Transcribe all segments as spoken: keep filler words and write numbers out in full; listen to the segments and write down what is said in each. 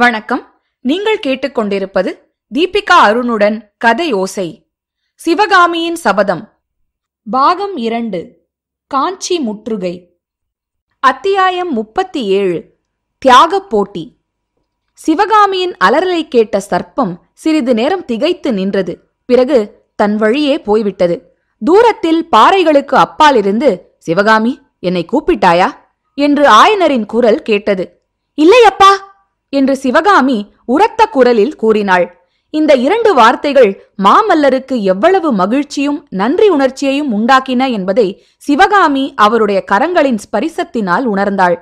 வணக்கம். நீங்கள் கேட்டுக்கொண்டிருப்பது தீபிகா அருணுடன் கதை ஓசை. சிவகாமியின் சபதம், பாகம் இரண்டு, காஞ்சி முற்றுகை, அத்தியாயம் முப்பத்தி ஏழு, தியாகப் போட்டி. சிவகாமியின் அலறலை கேட்ட சர்ப்பம் சிறிது நேரம் திகைத்து நின்றது. பிறகு தன் வழியே போய்விட்டது. தூரத்தில் பாறைகளுக்கு அப்பாலிருந்து, சிவகாமி, என்னை கூப்பிட்டாயா என்று ஆயனரின் குரல் கேட்டது. இல்லையப்பா என்று சிவகாமி உரத்த குரலில் கூறினாள். இந்த இரண்டு வார்த்தைகள் மாமல்லருக்கு எவ்வளவு மகிழ்ச்சியும் நன்றி உணர்ச்சியையும் உண்டாக்கின என்பதை சிவகாமி அவருடைய கரங்களின் ஸ்பரிசத்தினால் உணர்ந்தாள்.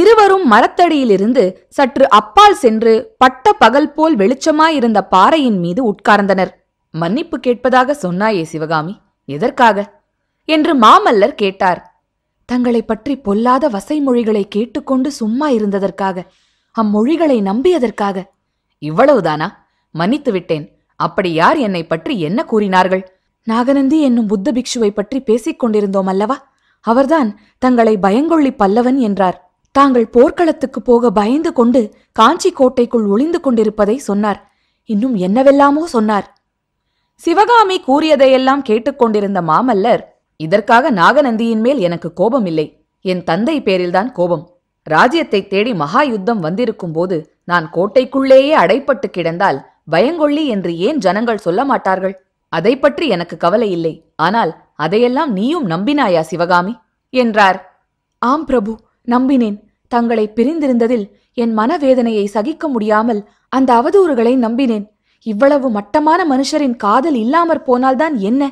இருவரும் மரத்தடியிலிருந்து சற்று அப்பால் சென்று பட்ட பகல் போல் வெளிச்சமாயிருந்த பாறையின் மீது உட்கார்ந்தனர். மன்னிப்பு கேட்பதாக சொன்னாயே சிவகாமி, எதற்காக என்று மாமல்லர் கேட்டார். தங்களை பற்றி பொல்லாத வசைமொழிகளை கேட்டுக்கொண்டு சும்மா இருந்ததற்காக, அம்மொழிகளை நம்பியதற்காக. இவ்வளவுதானா? மன்னித்து விட்டேன். அப்படி யார் என்னை பற்றி என்ன கூறினார்கள்? நாகநந்தி என்னும் புத்த பிக்ஷுவை பற்றி பேசிக் கொண்டிருந்தோம் அல்லவா? அவர்தான் தங்களை பயங்கொள்ளி பல்லவன் என்றார். தாங்கள் போர்க்களத்துக்கு போக பயந்து கொண்டு காஞ்சி கோட்டைக்குள் ஒளிந்து கொண்டிருப்பதை சொன்னார். இன்னும் என்னவெல்லாமோ சொன்னார். சிவகாமி கூறியதையெல்லாம் கேட்டுக்கொண்டிருந்த மாமல்லர், இதற்காக நாகநந்தியின் மேல் எனக்கு கோபம் இல்லை. என் தந்தை பேரில்தான் கோபம். ராஜ்யத்தை தேடி மகா யுத்தம் வந்திருக்கும் போது நான் கோட்டைக்குள்ளேயே அடைப்பட்டு கிடந்தால் பயங்கொள்ளி என்று ஏன் ஜனங்கள் சொல்ல மாட்டார்கள்? அதை பற்றி எனக்கு கவலை இல்லை. ஆனால் அதையெல்லாம் நீயும் நம்பினாயா சிவகாமி என்றார். ஆம் பிரபு, நம்பினேன். தங்களை பிரிந்திருந்ததில் என் மனவேதனையை சகிக்க முடியாமல் அந்த அவதூறுகளை நம்பினேன். இவ்வளவு மட்டமான மனுஷரின் காதல் இல்லாமற் போனால்தான் என்ன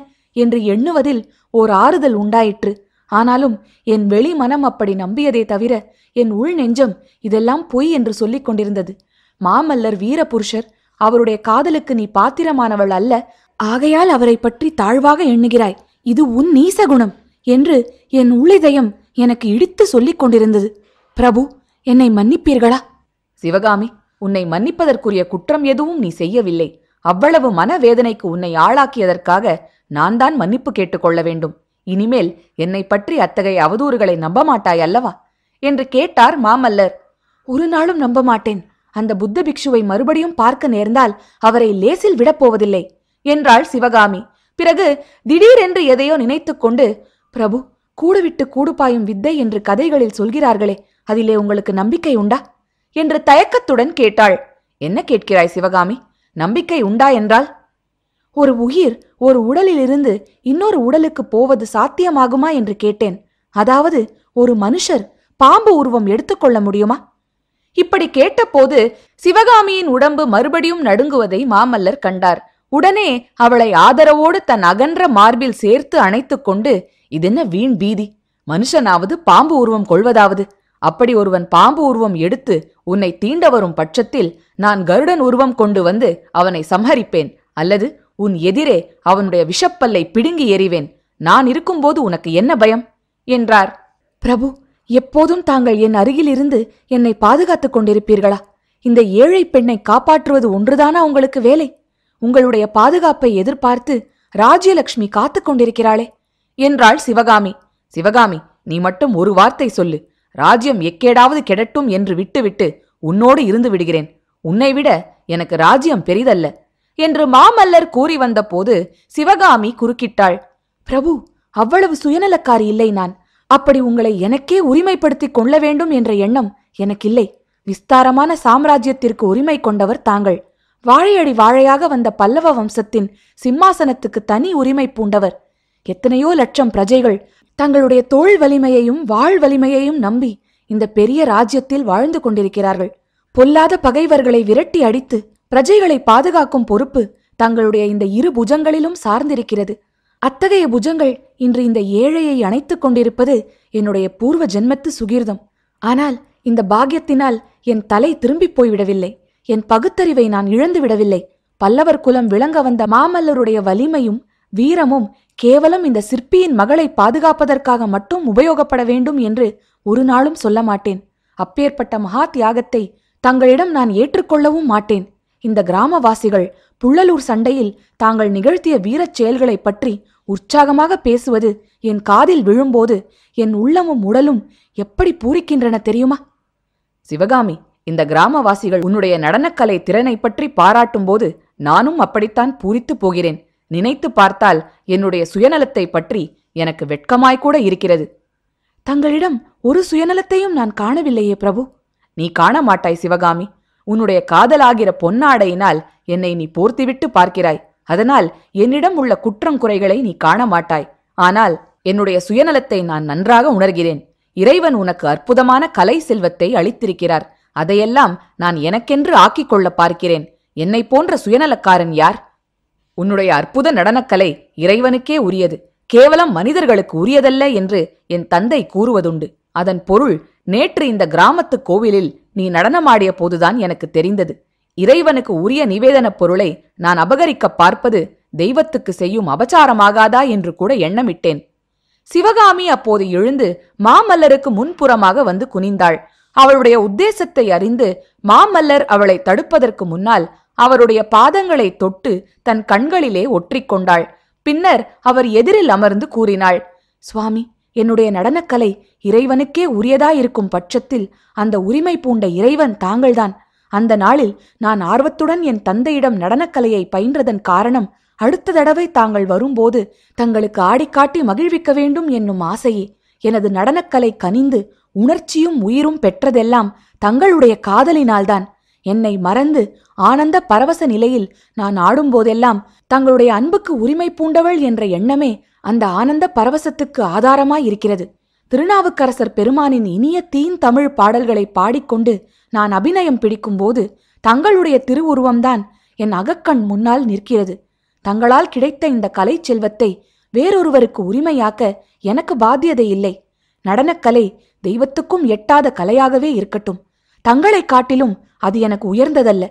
என்று எண்ணுவதில் ஓர் ஆறுதல் உண்டாயிற்று. ஆனாலும் என் வெளி மனம் அப்படி நம்பியதே தவிர என் உள் நெஞ்சம் இதெல்லாம் பொய் என்று சொல்லிக் கொண்டிருந்தது. மாமல்லர் வீரபுருஷர், அவருடைய காதலுக்கு நீ பாத்திரமானவள் அல்ல, ஆகையால் அவரை பற்றி தாழ்வாக எண்ணுகிறாய். இது உன் நீசகுணம் என்று என் உள்ளிதயம் எனக்கு இடித்து சொல்லிக் கொண்டிருந்தது. பிரபு, என்னை மன்னிப்பீர்களா? சிவகாமி, உன்னை மன்னிப்பதற்குரிய குற்றம் எதுவும் நீ செய்யவில்லை. அவ்வளவு மனவேதனைக்கு உன்னை ஆளாக்கியதற்காக நான் தான் மன்னிப்பு கேட்டுக்கொள்ள வேண்டும். இனிமேல் என்னை பற்றி அத்தகைய அவதூறுகளை நம்ப மாட்டாய் அல்லவா என்று கேட்டார் மாமல்லர். ஒரு நாளும் நம்ப மாட்டேன். அந்த புத்த பிக்ஷுவை மறுபடியும் பார்க்க நேர்ந்தால் அவரை லேசில் விடப்போவதில்லை என்றாள் சிவகாமி. பிறகு திடீரென்று எதையோ நினைத்து கொண்டு, பிரபு, கூடுவிட்டு கூடுபாயும் வித்தை என்று கதைகளில் சொல்கிறார்களே, அதிலே உங்களுக்கு நம்பிக்கை உண்டா என்று தயக்கத்துடன் கேட்டாள். என்ன கேட்கிறாய் சிவகாமி? நம்பிக்கை உண்டா என்றால்? ஒரு உயிர் ஒரு உடலிலிருந்து இன்னொரு உடலுக்கு போவது சாத்தியமாகுமா என்று கேட்டேன். அதாவது ஒரு மனுஷர் பாம்பு உருவம் எடுத்துக்கொள்ள முடியுமா? இப்படி கேட்டபோது சிவகாமியின் உடம்பு மறுபடியும் நடுங்குவதை மாமல்லர் கண்டார். உடனே அவளை ஆதரவோடு தன் அகன்ற மார்பில் சேர்த்து அணைத்து கொண்டு, இதென்ன வீண் பீதி? மனுஷனாவது பாம்பு உருவம் கொள்வதாவது? அப்படி ஒருவன் பாம்பு உருவம் எடுத்து உன்னை தீண்ட வரும் பட்சத்தில் நான் கருடன் உருவம் கொண்டு வந்து அவனை சம்ஹரிப்பேன். அல்லது உன் எதிரே அவனுடைய விஷப்பல்லை பிடுங்கி எறிவேன். நான் இருக்கும்போது உனக்கு என்ன பயம் என்றார். பிரபு, எப்போதும் தாங்கள் என் அருகிலிருந்து என்னை பாதுகாத்துக் கொண்டிருப்பீர்களா? இந்த ஏழை பெண்ணை காப்பாற்றுவது ஒன்றுதானா உங்களுக்கு வேலை? உங்களுடைய பாதுகாப்பை எதிர்பார்த்து ராஜ்யலட்சுமி காத்து கொண்டிருக்கிறாளே என்றாள் சிவகாமி. சிவகாமி, நீ மட்டும் ஒரு வார்த்தை சொல்லு. ராஜ்யம் எக்கேடாவது கெடட்டும் என்று விட்டுவிட்டு உன்னோடு இருந்து விடுகிறேன். உன்னை விட எனக்கு ராஜ்யம் பெரிதல்ல என்று மாமல்லர் கூறி வந்தபோது சிவகாமி குறுக்கிட்டாள். பிரபு, அவ்வளவு சுயநலக்காரி இல்லை நான். அப்படி உங்களை எனக்கே உரிமைப்படுத்திக் கொள்ள வேண்டும் என்ற எண்ணம் எனக்கில்லை. விஸ்தாரமான சாம்ராஜ்யத்திற்கு உரிமை கொண்டவர் தாங்கள். வாழையடி வாழையாக வந்த பல்லவ வம்சத்தின் சிம்மாசனத்துக்கு தனி உரிமை பூண்டவர். எத்தனையோ லட்சம் பிரஜைகள் தங்களுடைய தோள் வலிமையையும் வாழ் வலிமையையும் நம்பி இந்த பெரிய ராஜ்யத்தில் வாழ்ந்து கொண்டிருக்கிறார்கள். பொல்லாத பகைவர்களை விரட்டி அடித்து பிரஜைகளை பாதுகாக்கும் பொறுப்பு தங்களுடைய இந்த இரு புஜங்களிலும் சார்ந்திருக்கிறது. அத்தகைய புஜங்கள் இன்று இந்த ஏழையை அணைத்துக் கொண்டிருப்பது என்னுடைய பூர்வ ஜென்மத்து சுகீர்தம். ஆனால் இந்த பாக்கியத்தினால் என் தலை திரும்பி போய்விடவில்லை. என் பகுத்தறிவை நான் இழந்து விடவில்லை. பல்லவர் குலம் விளங்க வந்த மாமல்லருடைய வலிமையும் வீரமும் கேவலம் இந்த சிற்பியின் மகளை பாதுகாப்பதற்காக மட்டும் உபயோகப்பட வேண்டும் என்று ஒரு நாளும் சொல்ல மாட்டேன். அப்பேற்பட்ட மகா தியாகத்தை தங்களிடம் நான் ஏற்றுக்கொள்ளவும் மாட்டேன். இந்த கிராமவாசிகள் புள்ளலூர் சண்டையில் தாங்கள் நிகழ்த்திய வீரச் செயல்களை பற்றி உற்சாகமாக பேசுவது என் காதில் விழும்போது என் உள்ளமும் உடலும் எப்படி பூரிக்கின்றன தெரியுமா? சிவகாமி, இந்த கிராமவாசிகள் உன்னுடைய நடனக்கலை திறனை பற்றி பாராட்டும்போது நானும் அப்படித்தான் பூரித்து போகிறேன். நினைத்து பார்த்தால் என்னுடைய சுயநலத்தை பற்றி எனக்கு வெட்கமாய்க்கூட இருக்கிறது. தங்களிடம் ஒரு சுயநலத்தையும் நான் காணவில்லையே பிரபு. நீ காண மாட்டாய் சிவகாமி. உன்னுடைய காதலாகிற பொன்னாடையினால் என்னை நீ போர்த்திவிட்டு பார்க்கிறாய். அதனால் என்னிடம் உள்ள குற்றம் குறைகளை நீ காண மாட்டாய். ஆனால் என்னுடைய சுயநலத்தை நான் நன்றாக உணர்கிறேன். இறைவன் உனக்கு அற்புதமான கலை செல்வத்தை அளித்திருக்கிறார். அதையெல்லாம் நான் எனக்கென்று ஆக்கிக் கொள்ள பார்க்கிறேன். என்னை போன்ற சுயநலக்காரன் யார்? உன்னுடைய அற்புத நடனக்கலை இறைவனுக்கே உரியது, கேவலம் மனிதர்களுக்கு உரியதல்ல என்று என் தந்தை கூறுவதுண்டு. அதன் பொருள் நேற்று இந்த கிராமத்து கோவிலில் நீ நடனமாடிய போதுதான் எனக்கு தெரிந்தது. இறைவனுக்கு உரிய நிவேதனப் பொருளை நான் அபகரிக்க பார்ப்பது தெய்வத்துக்கு செய்யும் அபச்சாரமாகாதா என்று கூட எண்ணமிட்டேன். சிவகாமி அப்போது எழுந்து மாமல்லருக்கு முன்புறமாக வந்து குனிந்தாள். அவளுடைய உத்தேசத்தை அறிந்து மாமல்லர் அவளை தடுப்பதற்கு முன்னால் அவருடைய பாதங்களை தொட்டு தன் கண்களிலே ஒற்றிக்கொண்டாள். பின்னர் அவர் எதிரில் அமர்ந்து கூறினாள், சுவாமி, என்னுடைய நடனக்கலை இறைவனுக்கே உரியதாயிருக்கும் பட்சத்தில் அந்த உரிமை பூண்ட இறைவன் தாங்கள்தான். அந்த நாளில் நான் ஆர்வத்துடன் என் தந்தையிடம் நடனக்கலையை பயின்றதன் காரணம் அடுத்த தடவை தாங்கள் வரும்போது தங்களுக்கு ஆடிக்காட்டி மகிழ்விக்க வேண்டும் என்னும் ஆசையே. எனது நடனக்கலை கனிந்து உணர்ச்சியும் உயிரும் பெற்றதெல்லாம் தங்களுடைய காதலினால்தான். என்னை மறந்து ஆனந்த பரவச நிலையில் நான் ஆடும்போதெல்லாம் தங்களுடைய அன்புக்கு உரிமை பூண்டவள் என்ற எண்ணமே அந்த ஆனந்த பரவசத்துக்கு ஆதாரமாயிருக்கிறது. திருநாவுக்கரசர் பெருமானின் இனிய தீந்தமிழ் பாடல்களை பாடிக்கொண்டு நான் அபிநயம் பிடிக்கும்போது தங்களுடைய திருவுருவம்தான் என் அகக்கண் முன்னால் நிற்கிறது. தங்களால் கிடைத்த இந்த கலை செல்வத்தை வேறொருவருக்கு உரிமையாக்க எனக்கு பாத்தியதை இல்லை. நடனக்கலை தெய்வத்துக்கும் எட்டாத கலையாகவே இருக்கட்டும். தங்களை காட்டிலும் அது எனக்கு உயர்ந்ததல்ல.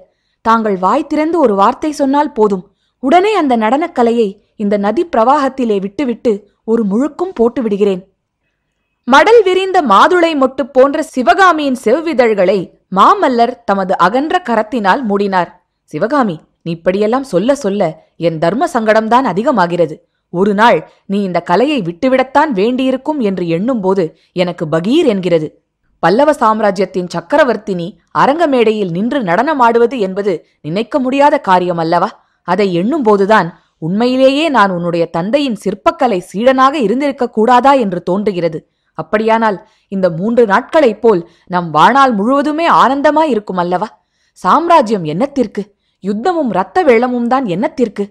தாங்கள் வாய் திறந்து ஒரு வார்த்தை சொன்னால் போதும், உடனே அந்த நடனக்கலையை இந்த நதி பிரவாகத்திலே விட்டுவிட்டு ஒரு முழுக்கும் போட்டு விடுகிறேன். மடல் விரிந்த மாதுளை மொட்டு போன்ற சிவகாமியின் செவ்விதழ்களை மாமல்லர் தமது அகன்ற கரத்தினால் மூடினார். சிவகாமி, நீ இப்படியெல்லாம் சொல்ல சொல்ல என் தர்ம சங்கடம்தான் அதிகமாகிறது. ஒரு நாள் நீ இந்த கலையை விட்டுவிடத்தான் வேண்டியிருக்கும் என்று எண்ணும்போது எனக்கு பகீர் என்கிறது. பல்லவ சாம்ராஜ்யத்தின் சக்கரவர்த்தினி அரங்க மேடையில் நின்று நடனமாடுவது என்பது நினைக்க முடியாத காரியம் அல்லவா? அதை எண்ணும்போதுதான் உண்மையிலேயே நான் உன்னுடைய தந்தையின் சிற்பக்கலை சீடனாக இருந்திருக்க கூடாதா என்று தோன்றுகிறது. அப்படியானால் இந்த மூன்று நாட்களைப் போல் நம் வாழ்நாள் முழுவதுமே ஆனந்தமாயிருக்கும் அல்லவா? சாம்ராஜ்யம் என்னத்திற்கு? யுத்தமும் இரத்த வெள்ளமும் தான் என்னத்திற்கு?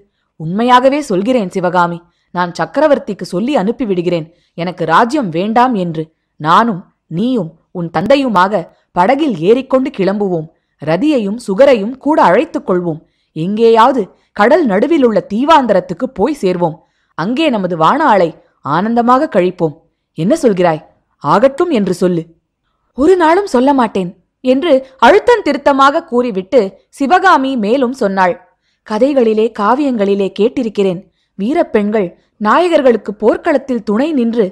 உண்மையாகவே சொல்கிறேன் சிவகாமி, நான் சக்கரவர்த்திக்கு சொல்லி அனுப்பிவிடுகிறேன் எனக்கு ராஜ்யம் வேண்டாம் என்று. நானும் நீயும் உன் தந்தையுமாக படகில் ஏறிக்கொண்டு கிளம்புவோம். ரதியையும் சுகரையும் கூட அழைத்துக் கொள்வோம். எங்கேயாவது கடல் நடுவில் உள்ள தீவாந்தரத்துக்கு போய் சேர்வோம். அங்கே நமது வாணாளை ஆனந்தமாக கழிப்போம். என்ன சொல்கிறாய்? ஆகட்டும் என்று சொல்லு. ஒரு நாளும் சொல்ல மாட்டேன் என்று அழுத்தம் திருத்தமாக கூறிவிட்டு சிவகாமி மேலும் சொன்னாள், கதைகளிலே காவியங்களிலே கேட்டிருக்கிறேன். வீரப்பெண்கள் நாயகர்களுக்கு போர்க்களத்தில் துணை நின்று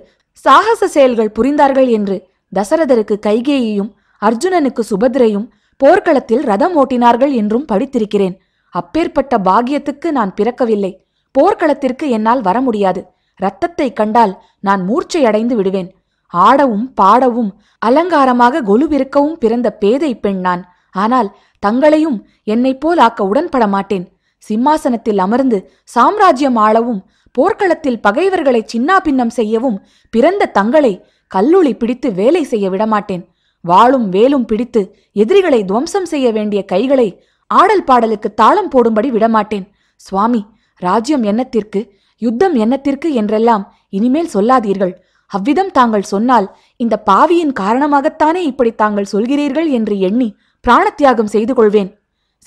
சாகச செயல்கள் புரிந்தார்கள் என்று. தசரதருக்கு கைகேயியும் அர்ஜுனனுக்கு சுபத்ரையும் போர்க்களத்தில் ரதம் ஓட்டினார்கள் என்றும் படித்திருக்கிறேன். அப்பேற்பட்ட பாக்கியத்துக்கு நான் பிறக்கவில்லை. போர்க்களத்திற்கு என்னால் வர முடியாது. இரத்தத்தை கண்டால் நான் மூர்ச்சையடைந்து விடுவேன். ஆடவும் பாடவும் அலங்காரமாக கொலுவிருக்கவும் பிறந்த பேதை பெண் நான். ஆனால் தங்களையும் என்னை போல் ஆக்க உடன்பட மாட்டேன். சிம்மாசனத்தில் அமர்ந்து சாம்ராஜ்யம் ஆளவும் போர்க்களத்தில் பகைவர்களை சின்னாபின்னம் செய்யவும் பிறந்த தங்களை கல்லுளி பிடித்து வேலை செய்ய விடமாட்டேன். வாளும் வேலும் பிடித்து எதிரிகளை துவம்சம் செய்ய வேண்டிய கைகளை ஆடல் பாடலுக்கு தாளம் போடும்படி விடமாட்டேன். சுவாமி, ராஜ்யம் என்னத்திற்கு, யுத்தம் என்னத்திற்கு என்றெல்லாம் இனிமேல் சொல்லாதீர்கள். அவ்விதம் தாங்கள் சொன்னால் இந்த பாவியின் காரணமாகத்தானே இப்படி தாங்கள் சொல்கிறீர்கள் என்று எண்ணி பிராணத்தியாகம் செய்து கொள்வேன்.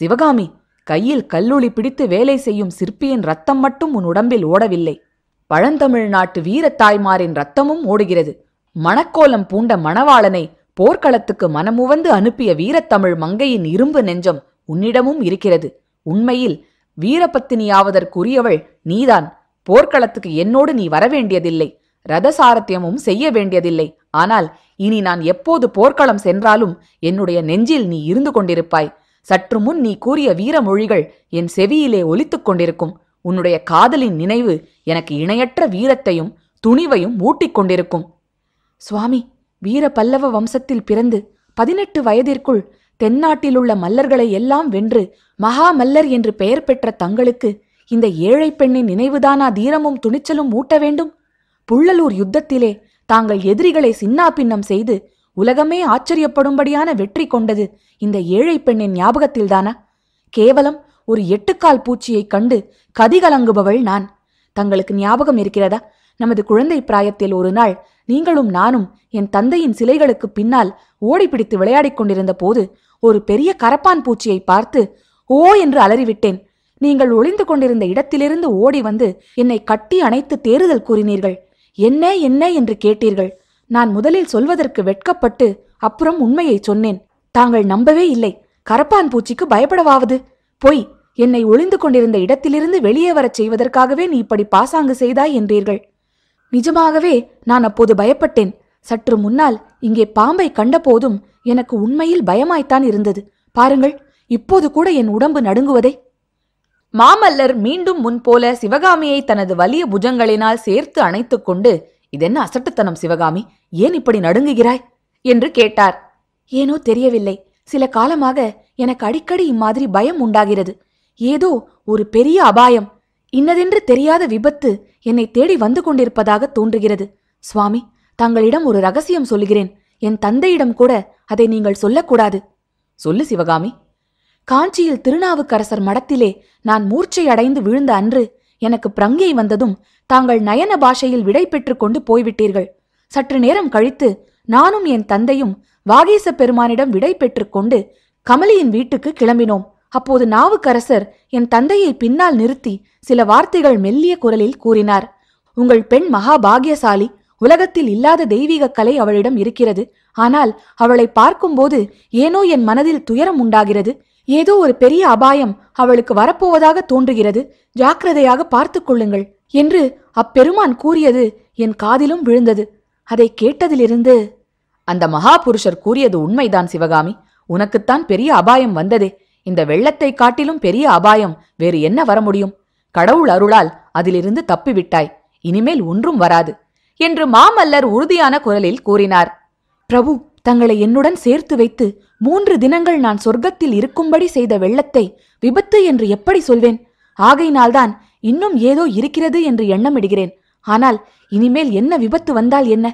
சிவகாமி, கையில் கல்லுளி பிடித்து வேலை செய்யும் சிற்பியின் ரத்தம் மட்டும் உன் உடம்பில் ஓடவில்லை. பழந்தமிழ் நாட்டு வீரத்தாய்மாரின் ரத்தமும் ஓடுகிறது. மணக்கோலம் பூண்ட மணவாளனை போர்க்களத்துக்கு மனமுவந்து அனுப்பிய வீரத்தமிழ் மங்கையின் இரும்பு நெஞ்சம் உன்னிடமும் இருக்கிறது. உண்மையில் வீரபத்தினியாவதற்குரியவள் நீதான். போர்க்களத்துக்கு என்னோடு நீ வரவேண்டியதில்லை, ரதசாரத்தியமும் செய்ய வேண்டியதில்லை. ஆனால் இனி நான் எப்போது போர்க்களம் சென்றாலும் என்னுடைய நெஞ்சில் நீ இருந்து கொண்டிருப்பாய். சற்று முன் நீ கூறிய வீரமொழிகள் என் செவியிலே ஒலித்துக் கொண்டிருக்கும். உன்னுடைய காதலின் நினைவு எனக்கு இணையற்ற வீரத்தையும் துணிவையும் ஊட்டிக் கொண்டிருக்கும். சுவாமி, வீர பல்லவ வம்சத்தில் பிறந்து பதினெட்டு வயதிற்குள் தென்னாட்டிலுள்ள மல்லர்களை எல்லாம் வென்று மகா மல்லர் என்று பெயர் பெற்ற தங்களுக்கு இந்த ஏழை பெண்ணின் நினைவுதானா தீரமும் துணிச்சலும் ஊட்ட வேண்டும்? புள்ளலூர் யுத்தத்திலே தாங்கள் எதிரிகளை சின்னாபின்னம் செய்து உலகமே ஆச்சரியப்படும்படியான வெற்றி கொண்டது இந்த ஏழை பெண்ணின் ஞாபகத்தில்தானா? கேவலம் ஒரு எட்டுக்கால் பூச்சியைக் கண்டு கதிகலங்குபவள் நான். தங்களுக்கு ஞாபகம் இருக்கிறதா? நமது குழந்தை பிராயத்தில் ஒரு நாள் நீங்களும் நானும் என் தந்தையின் சிலைகளுக்கு பின்னால் ஓடிப்பிடித்து விளையாடிக் கொண்டிருந்த போது ஒரு பெரிய கரப்பான் பூச்சியை பார்த்து ஓ என்று அலறிவிட்டேன். நீங்கள் ஒளிந்து கொண்டிருந்த இடத்திலிருந்து ஓடி வந்து என்னை கட்டி அணைத்து தேறுதல் கூறினீர்கள். என்ன என்ன என்று கேட்டீர்கள். நான் முதலில் சொல்வதற்கு வெட்கப்பட்டு அப்புறம் உண்மையை சொன்னேன். தாங்கள் நம்பவே இல்லை. கரப்பான் பூச்சிக்கு பயப்படவாவது? பொய். என்னை ஒளிந்து கொண்டிருந்த இடத்திலிருந்து வெளியே வரச் செய்வதற்காகவே நீ இப்படி பாசாங்கு செய்தாய் என்றீர்கள். நிஜமாகவே நான் அப்போது பயப்பட்டேன். சற்று முன்னால் இங்கே பாம்பை கண்டபோதும் எனக்கு உண்மையில் பயமாய்த்தான் இருந்தது. பாருங்கள், இப்போது கூட என் உடம்பு நடுங்குவதை. மாமல்லர் மீண்டும் முன்போல சிவகாமியை தனது வலிய புஜங்களினால் சேர்த்து அணைத்து கொண்டு, இதென்ன அசட்டுத்தனம் சிவகாமி, ஏன் இப்படி நடுங்குகிறாய் என்று கேட்டார். ஏனோ தெரியவில்லை, சில காலமாக எனக்கு அடிக்கடி இம்மாதிரி பயம் உண்டாகிறது. ஏதோ ஒரு பெரிய அபாயம், இன்னதென்று தெரியாத விபத்து என்னை தேடி வந்து கொண்டிருப்பதாக தோன்றுகிறது. சுவாமி, தங்களிடம் ஒரு ரகசியம் சொல்லுகிறேன். என் தந்தையிடம் கூட அதை நீங்கள் சொல்லக்கூடாது. சொல்லு சிவகாமி. காஞ்சியில் திருநாவுக்கரசர் மடத்திலே நான் மூர்ச்சை அடைந்து விழுந்த அன்று எனக்கு பிரங்கை வந்ததும் தாங்கள் நயன பாஷையில் விடை பெற்று கொண்டு போய்விட்டீர்கள். சற்று நேரம் கழித்து நானும் என் தந்தையும் வாகீச பெருமானிடம் விடை பெற்று கொண்டு கமலியின் வீட்டுக்கு கிளம்பினோம். அப்போது நாவுக்கரசர் என் தந்தையை பின்னால் நிறுத்தி சில வார்த்தைகள் மெல்லிய குரலில் கூறினார். உங்கள் பெண் மகா பாக்யசாலி, உலகத்தில் இல்லாத தெய்வீக கலை அவளிடம் இருக்கிறது. ஆனால் அவளை பார்க்கும்போது ஏனோ என் மனதில் துயரம் உண்டாகிறது. ஏதோ ஒரு பெரிய அபாயம் அவளுக்கு வரப்போவதாக தோன்றுகிறது. ஜாக்கிரதையாக பார்த்து கொள்ளுங்கள் என்று அப்பெருமான் கூறியது என் காதிலும் விழுந்தது. அதை கேட்டதிலிருந்து அந்த மகாபுருஷர் கூறியது உண்மைதான் சிவகாமி, உனக்குத்தான் பெரிய அபாயம் வந்ததே. இந்த வெள்ளத்தை காட்டிலும் பெரிய அபாயம் வேறு என்ன வர முடியும்? கடவுள் அருளால் அதிலிருந்து தப்பிவிட்டாய். இனிமேல் ஒன்றும் வராது என்று மாமல்லர் உறுதியான குரலில் கூறினார். பிரபு, தங்களை என்னுடன் சேர்த்து வைத்து மூன்று தினங்கள் நான் சொர்க்கத்தில் இருக்கும்படி செய்த வெள்ளத்தை விபத்து என்று எப்படி சொல்வேன்? ஆகையினால்தான் இன்னும் ஏதோ இருக்கிறது என்று எண்ணமிடுகிறேன். ஆனால் இனிமேல் என்ன விபத்து வந்தால் என்ன?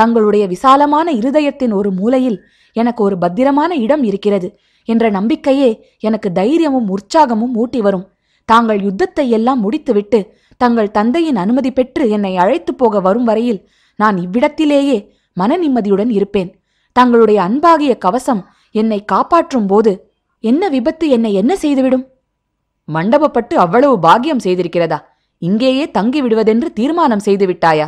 தங்களுடைய விசாலமான இருதயத்தின் ஒரு மூலையில் எனக்கு ஒரு பத்திரமான இடம் இருக்கிறது என்ற நம்பிக்கையே எனக்கு தைரியமும் உற்சாகமும் ஊட்டி வரும். தாங்கள் யுத்தத்தை எல்லாம் முடித்துவிட்டு தங்கள் தந்தையின் அனுமதி பெற்று என்னை அழைத்து போக வரும் வரையில் நான் இவ்விடத்திலேயே மன நிம்மதியுடன் இருப்பேன். தங்களுடைய அன்பாகிய கவசம் என்னை காப்பாற்றும் போது என்ன விபத்து என்னை என்ன செய்துவிடும்? மண்டபப்பட்டு அவ்வளவு பாக்கியம் செய்திருக்கிறதா? இங்கேயே தங்கி விடுவதென்று தீர்மானம் செய்துவிட்டாயா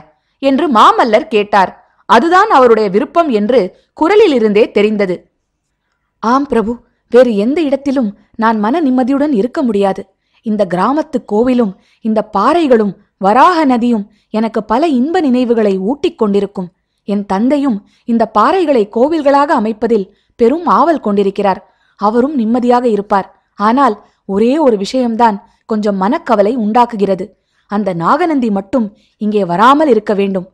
என்று மாமல்லர் கேட்டார். அதுதான் அவருடைய விருப்பம் என்று குரலிலிருந்தே தெரிந்தது. ஆம் பிரபு, வேறு எந்த இடத்திலும் நான் மன நிம்மதியுடன் இருக்க முடியாது. இந்த கிராமத்து கோவிலும் இந்த பாறைகளும் வராக நதியும் எனக்கு பல இன்ப நினைவுகளை ஊட்டிக் கொண்டிருக்கும். என் தந்தையும் இந்த பாறைகளை கோவில்களாக அமைப்பதில் பெரும் ஆவல் கொண்டிருக்கிறார். அவரும் நிம்மதியாக இருப்பார். ஆனால் ஒரே ஒரு விஷயம்தான் கொஞ்சம் மனக்கவலை உண்டாக்குகிறது. அந்த நாகநந்தி மட்டும் இங்கே வராமல் இருக்க வேண்டும்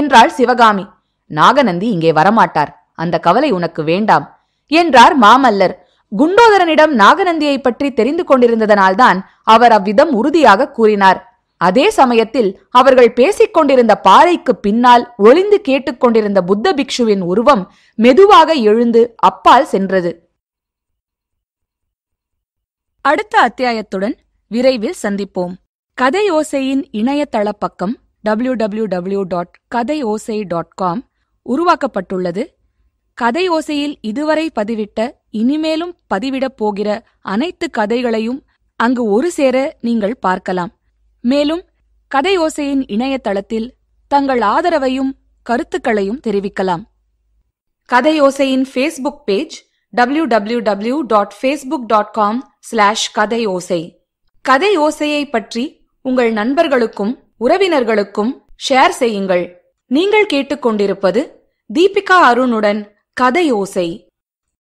என்றாள் சிவகாமி. நாகநந்தி இங்கே வரமாட்டார், அந்த கவலை உனக்கு வேண்டாம் என்றார் மாமல்லர். குண்டோதரனிடம் நாகநந்தியை பற்றி தெரிந்து கொண்டிருந்ததனால்தான் அவர் அவ்விதம் உறுதியாக கூறினார். அதே சமயத்தில் அவர்கள் பேசிக் கொண்டிருந்த பாறைக்கு பின்னால் ஒளிந்து கேட்டுக்கொண்டிருந்த புத்த பிக்ஷுவின் உருவம் மெதுவாக எழுந்து அப்பால் சென்றது. அடுத்த அத்தியாயத்துடன் விரைவில் சந்திப்போம். கதையோசையின் இணையதள பக்கம் W W W dot Kathaiyosai dot com உருவாக்கப்பட்டுள்ளது. கதையோசையில் இதுவரை பதிவிட்ட, இனிமேலும் பதிவிடப் போகிற அனைத்து கதைகளையும் அங்கு ஒரு சேர நீங்கள் பார்க்கலாம். மேலும் கதையோசையின் இணையதளத்தில் தங்கள் ஆதரவையும் கருத்துக்களையும் தெரிவிக்கலாம். கதையோசையின் Facebook page W W W dot Facebook dot com slash Kathaiyosai. கதையோசையை பற்றி உங்கள் நண்பர்களுக்கும் உறவினர்களுக்கும் ஷேர் செய்யுங்கள். நீங்கள் கேட்டுக்கொண்டிருப்பது தீபிகா அருணுடன் கதையோசை.